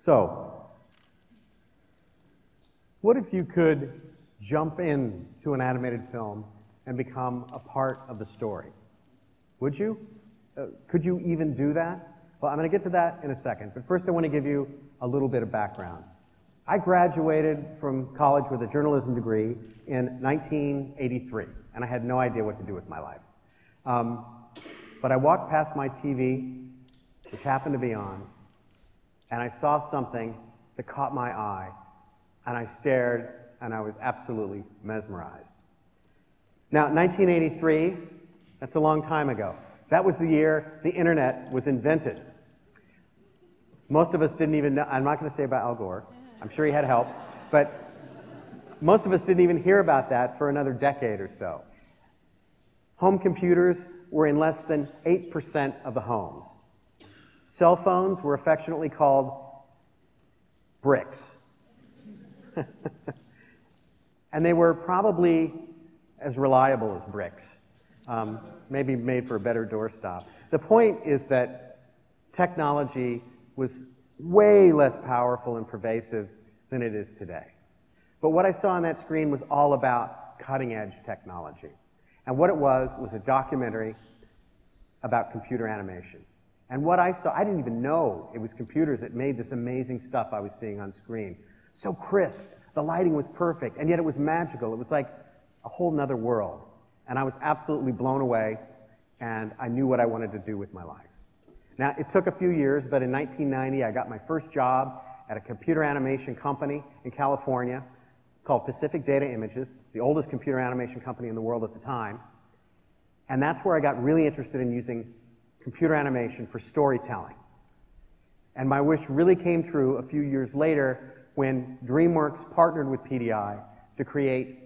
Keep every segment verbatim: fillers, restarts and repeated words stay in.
So, what if you could jump into an animated film and become a part of the story? Would you? Uh, could you even do that? Well, I'm going to get to that in a second, but first I want to give you a little bit of background. I graduated from college with a journalism degree in nineteen eighty-three, and I had no idea what to do with my life. Um, but I walked past my T V, which happened to be on, and I saw something that caught my eye, and I stared, and I was absolutely mesmerized. Now, nineteen eighty-three, that's a long time ago. That was the year the internet was invented. Most of us didn't even know, I'm not going to say about Al Gore, I'm sure he had help, but most of us didn't even hear about that for another decade or so. Home computers were in less than eight percent of the homes. Cell phones were affectionately called bricks. And they were probably as reliable as bricks, um, maybe made for a better doorstop. The point is that technology was way less powerful and pervasive than it is today. But what I saw on that screen was all about cutting-edge technology. And what it was was a documentary about computer animation. And what I saw, I didn't even know it was computers that made this amazing stuff I was seeing on screen. So crisp, the lighting was perfect, and yet it was magical. It was like a whole nother world. And I was absolutely blown away, and I knew what I wanted to do with my life. Now, it took a few years, but in nineteen ninety, I got my first job at a computer animation company in California called Pacific Data Images, the oldest computer animation company in the world at the time. And that's where I got really interested in using computer animation for storytelling. And my wish really came true a few years later when DreamWorks partnered with P D I to create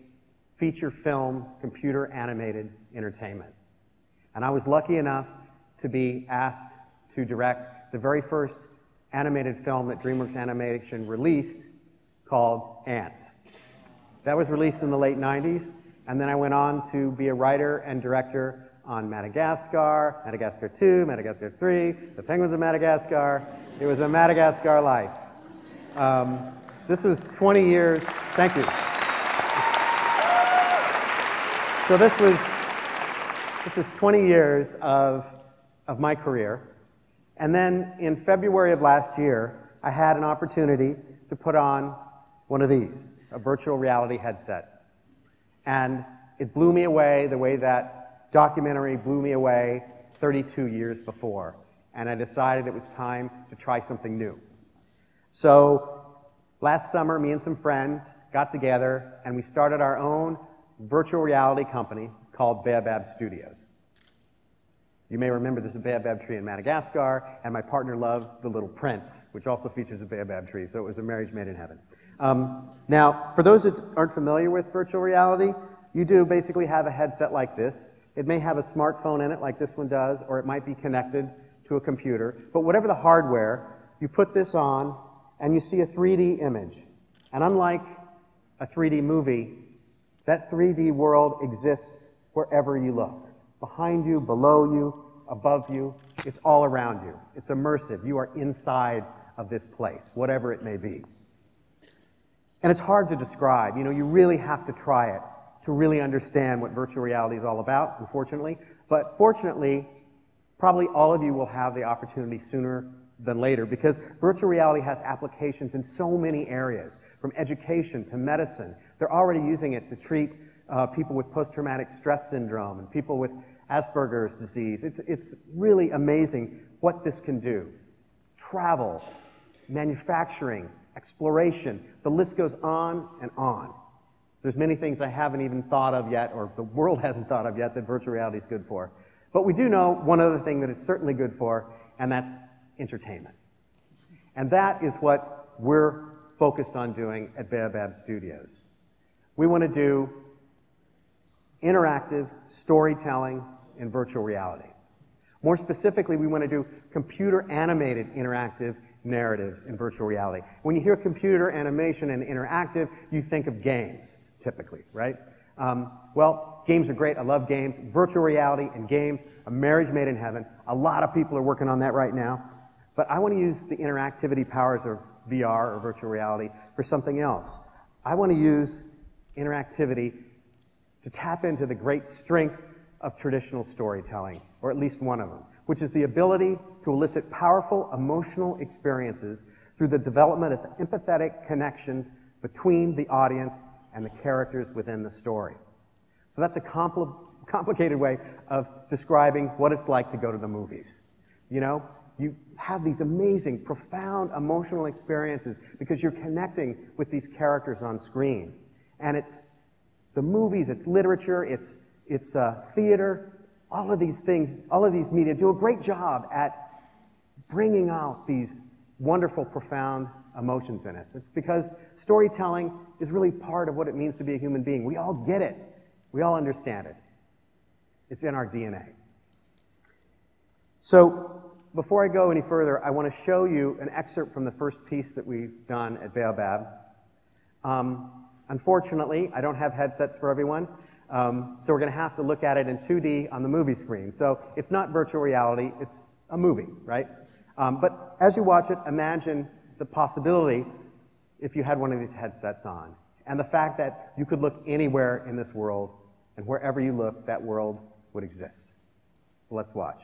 feature film, computer animated entertainment. And I was lucky enough to be asked to direct the very first animated film that DreamWorks Animation released called Antz. That was released in the late nineties, and then I went on to be a writer and director on Madagascar, Madagascar two, Madagascar three, The Penguins of Madagascar. It was a Madagascar life. Um, this was twenty years, thank you. So this was, this was twenty years of, of my career. And then in February of last year, I had an opportunity to put on one of these, a virtual reality headset. And it blew me away the way that documentary blew me away thirty-two years before. And I decided it was time to try something new. So last summer, me and some friends got together and we started our own virtual reality company called Baobab Studios. You may remember there's a baobab tree in Madagascar, and my partner loved The Little Prince, which also features a baobab tree, so it was a marriage made in heaven. Um, now, for those that aren't familiar with virtual reality, you do basically have a headset like this. It may have a smartphone in it like this one does, or it might be connected to a computer. But whatever the hardware, you put this on, and you see a three D image. And unlike a three D movie, that three D world exists wherever you look. Behind you, below you, above you, it's all around you. It's immersive. You are inside of this place, whatever it may be. And it's hard to describe. You know, you really have to try it to really understand what virtual reality is all about, unfortunately. But fortunately, probably all of you will have the opportunity sooner than later, because virtual reality has applications in so many areas, from education to medicine. They're already using it to treat uh, people with post-traumatic stress syndrome and people with Asperger's disease. It's, it's really amazing what this can do. Travel, manufacturing, exploration, the list goes on and on. There's many things I haven't even thought of yet, or the world hasn't thought of yet, that virtual reality is good for. But we do know one other thing that it's certainly good for, and that's entertainment. And that is what we're focused on doing at Baobab Studios. We want to do interactive storytelling in virtual reality. More specifically, we want to do computer-animated interactive narratives in virtual reality. When you hear computer animation and interactive, you think of games, typically, right? Um, well, games are great. I love games. Virtual reality and games, a marriage made in heaven. A lot of people are working on that right now. But I want to use the interactivity powers of V R or virtual reality for something else. I want to use interactivity to tap into the great strength of traditional storytelling, or at least one of them, which is the ability to elicit powerful emotional experiences through the development of empathetic connections between the audience and the characters within the story. So that's a compl- complicated way of describing what it's like to go to the movies. You know, you have these amazing, profound emotional experiences because you're connecting with these characters on screen. And it's the movies, it's literature, it's, it's uh, theater, all of these things, all of these media do a great job at bringing out these wonderful, profound emotions in us. It's because storytelling is really part of what it means to be a human being. We all get it. We all understand it. It's in our D N A. So before I go any further, I want to show you an excerpt from the first piece that we've done at Baobab. Um, unfortunately, I don't have headsets for everyone, um, so we're going to have to look at it in two D on the movie screen. So it's not virtual reality, it's a movie, right? Um, but as you watch it, imagine the possibility if you had one of these headsets on, and the fact that you could look anywhere in this world, and wherever you look, that world would exist. So let's watch.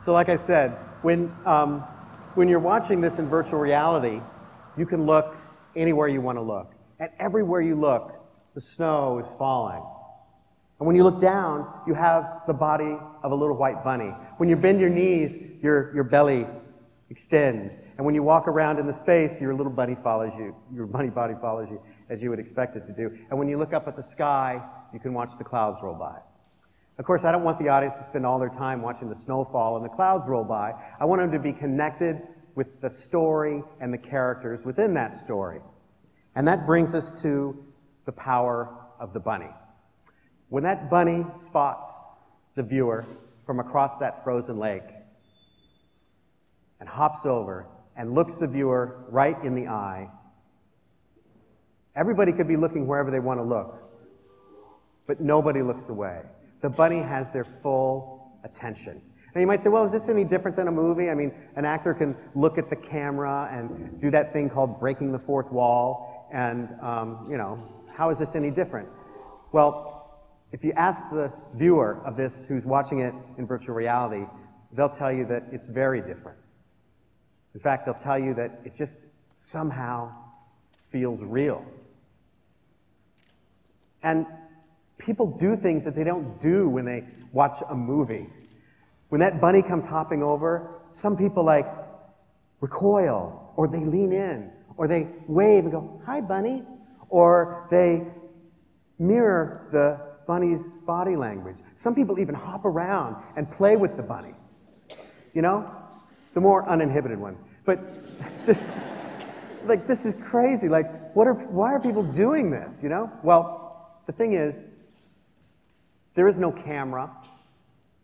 So like I said, when, um, when you're watching this in virtual reality, you can look anywhere you want to look. And everywhere you look, the snow is falling. And when you look down, you have the body of a little white bunny. When you bend your knees, your, your belly extends. And when you walk around in the space, your little bunny follows you, your bunny body follows you, as you would expect it to do. And when you look up at the sky, you can watch the clouds roll by. Of course, I don't want the audience to spend all their time watching the snowfall and the clouds roll by. I want them to be connected with the story and the characters within that story. And that brings us to the power of the bunny. When that bunny spots the viewer from across that frozen lake and hops over and looks the viewer right in the eye, everybody could be looking wherever they want to look, but nobody looks away. The bunny has their full attention. Now you might say, well, is this any different than a movie? I mean, an actor can look at the camera and do that thing called breaking the fourth wall, and, um, you know, how is this any different? Well, if you ask the viewer of this who's watching it in virtual reality, they'll tell you that it's very different. In fact, they'll tell you that it just somehow feels real. And people do things that they don't do when they watch a movie. When that bunny comes hopping over, some people like recoil, or they lean in, or they wave and go, "Hi, bunny," or they mirror the bunny's body language. Some people even hop around and play with the bunny. You know, the more uninhibited ones. But this, like, this is crazy. Like, what are, why are people doing this, you know? Well, the thing is, there is no camera.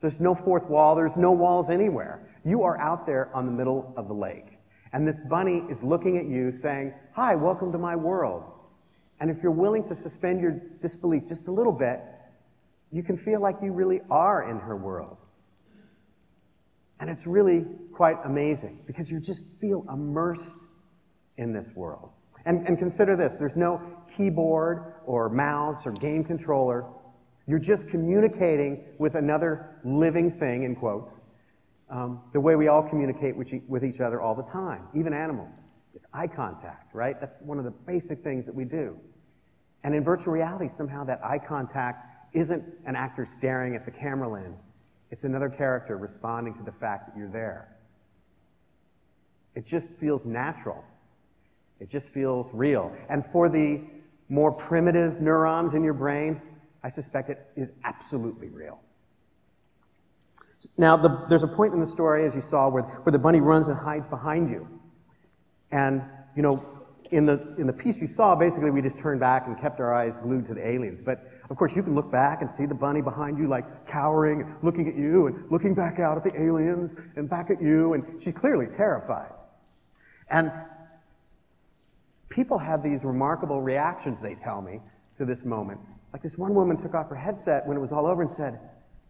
There's no fourth wall. There's no walls anywhere. You are out there on the middle of the lake. And this bunny is looking at you saying, "Hi, welcome to my world." And if you're willing to suspend your disbelief just a little bit, you can feel like you really are in her world. And it's really quite amazing because you just feel immersed in this world. And, and consider this, there's no keyboard or mouse or game controller. You're just communicating with another living thing, in quotes, um, the way we all communicate with, e with each other all the time, even animals. It's eye contact, right? That's one of the basic things that we do. And in virtual reality, somehow that eye contact isn't an actor staring at the camera lens. It's another character responding to the fact that you're there. It just feels natural. It just feels real. And for the more primitive neurons in your brain, I suspect it is absolutely real. Now, the, there's a point in the story, as you saw, where, where the bunny runs and hides behind you. And, you know, in the, in the piece you saw, basically we just turned back and kept our eyes glued to the aliens. But, of course, you can look back and see the bunny behind you, like, cowering, and looking at you, and looking back out at the aliens, and back at you, and she's clearly terrified. And people have these remarkable reactions, they tell me, to this moment. Like this one woman took off her headset when it was all over and said,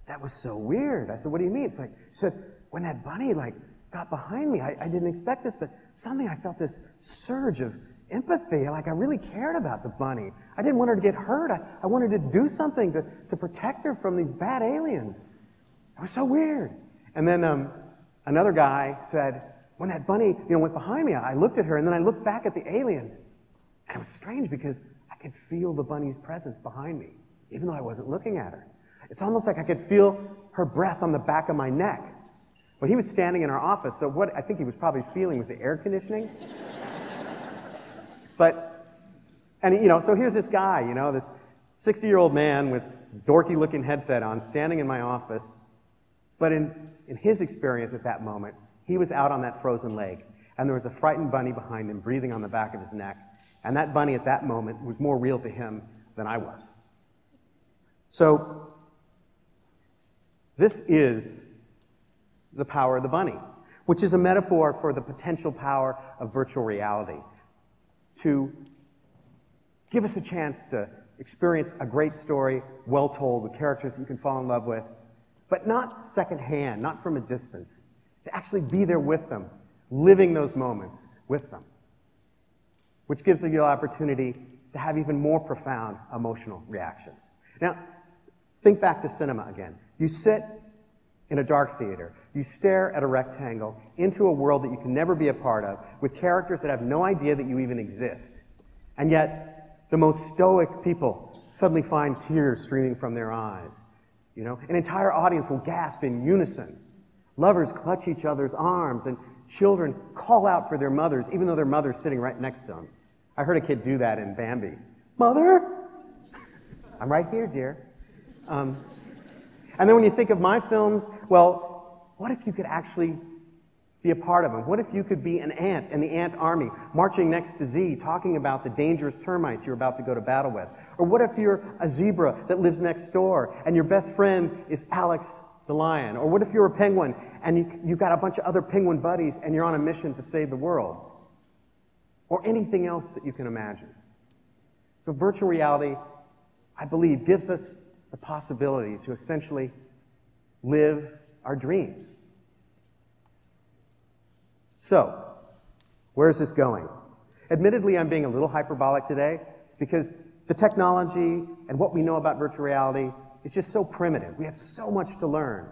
"That was so weird." I said, "What do you mean?" It's like, she said, "When that bunny like got behind me, I, I didn't expect this, but suddenly I felt this surge of empathy. Like I really cared about the bunny. I didn't want her to get hurt. I, I wanted to do something to, to protect her from these bad aliens. It was so weird." And then um, another guy said, "When that bunny you know, went behind me, I looked at her and then I looked back at the aliens. And it was strange because I could feel the bunny's presence behind me, even though I wasn't looking at her. It's almost like I could feel her breath on the back of my neck." But he was standing in our office, so what I think he was probably feeling was the air conditioning. But, and you know, so here's this guy, you know, this sixty-year-old man with dorky-looking headset on, standing in my office. But in, in his experience at that moment, he was out on that frozen lake, and there was a frightened bunny behind him breathing on the back of his neck. And that bunny at that moment was more real to him than I was. So this is the power of the bunny, which is a metaphor for the potential power of virtual reality to give us a chance to experience a great story, well told, with characters that you can fall in love with, but not secondhand, not from a distance, to actually be there with them, living those moments with them, which gives you the opportunity to have even more profound emotional reactions. Now, think back to cinema again. You sit in a dark theater. You stare at a rectangle into a world that you can never be a part of, with characters that have no idea that you even exist. And yet, the most stoic people suddenly find tears streaming from their eyes. You know, an entire audience will gasp in unison. Lovers clutch each other's arms, and children call out for their mothers, even though their mother's sitting right next to them. I heard a kid do that in Bambi. "Mother? I'm right here, dear." Um, and then when you think of my films, well, what if you could actually be a part of them? What if you could be an ant in the ant army, marching next to Z, talking about the dangerous termites you're about to go to battle with? Or what if you're a zebra that lives next door, and your best friend is Alex the lion? Or what if you're a penguin and you, you've got a bunch of other penguin buddies and you're on a mission to save the world? Or anything else that you can imagine. So virtual reality, I believe, gives us the possibility to essentially live our dreams. So, where is this going? Admittedly, I'm being a little hyperbolic today because the technology and what we know about virtual reality, it's just so primitive. We have so much to learn.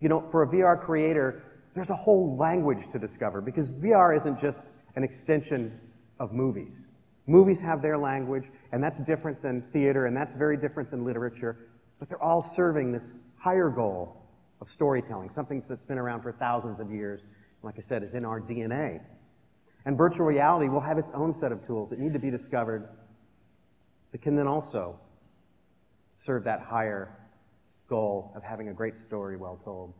You know, for a V R creator, there's a whole language to discover, because V R isn't just an extension of movies. Movies have their language, and that's different than theater, and that's very different than literature, but they're all serving this higher goal of storytelling, something that's been around for thousands of years, like I said, is in our D N A. And virtual reality will have its own set of tools that need to be discovered that can then also serve that higher goal of having a great story well told.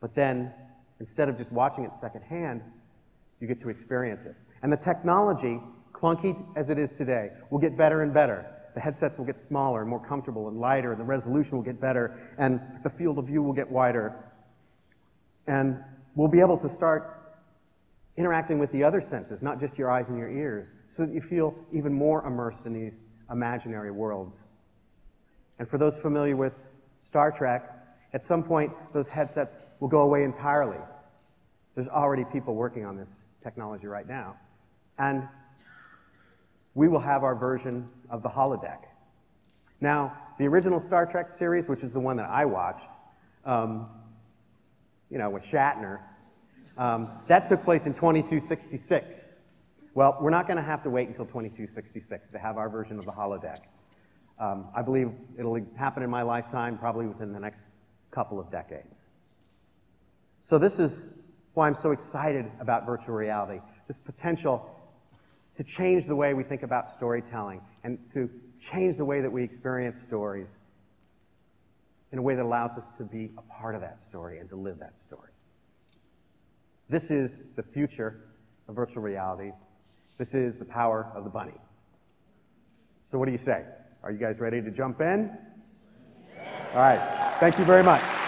But then, instead of just watching it secondhand, you get to experience it. And the technology, clunky as it is today, will get better and better. The headsets will get smaller and more comfortable and lighter, and the resolution will get better, and the field of view will get wider. And we'll be able to start interacting with the other senses, not just your eyes and your ears, so that you feel even more immersed in these imaginary worlds. And for those familiar with Star Trek, at some point, those headsets will go away entirely. There's already people working on this technology right now. And we will have our version of the holodeck. Now, the original Star Trek series, which is the one that I watched, um, you know, with Shatner, um, that took place in twenty-two sixty-six. Well, we're not going to have to wait until twenty-two sixty-six to have our version of the holodeck. Um, I believe it'll happen in my lifetime, probably within the next couple of decades. So this is why I'm so excited about virtual reality, this potential to change the way we think about storytelling and to change the way that we experience stories in a way that allows us to be a part of that story and to live that story. This is the future of virtual reality. This is the power of the bunny. So what do you say? Are you guys ready to jump in? All right. Thank you very much.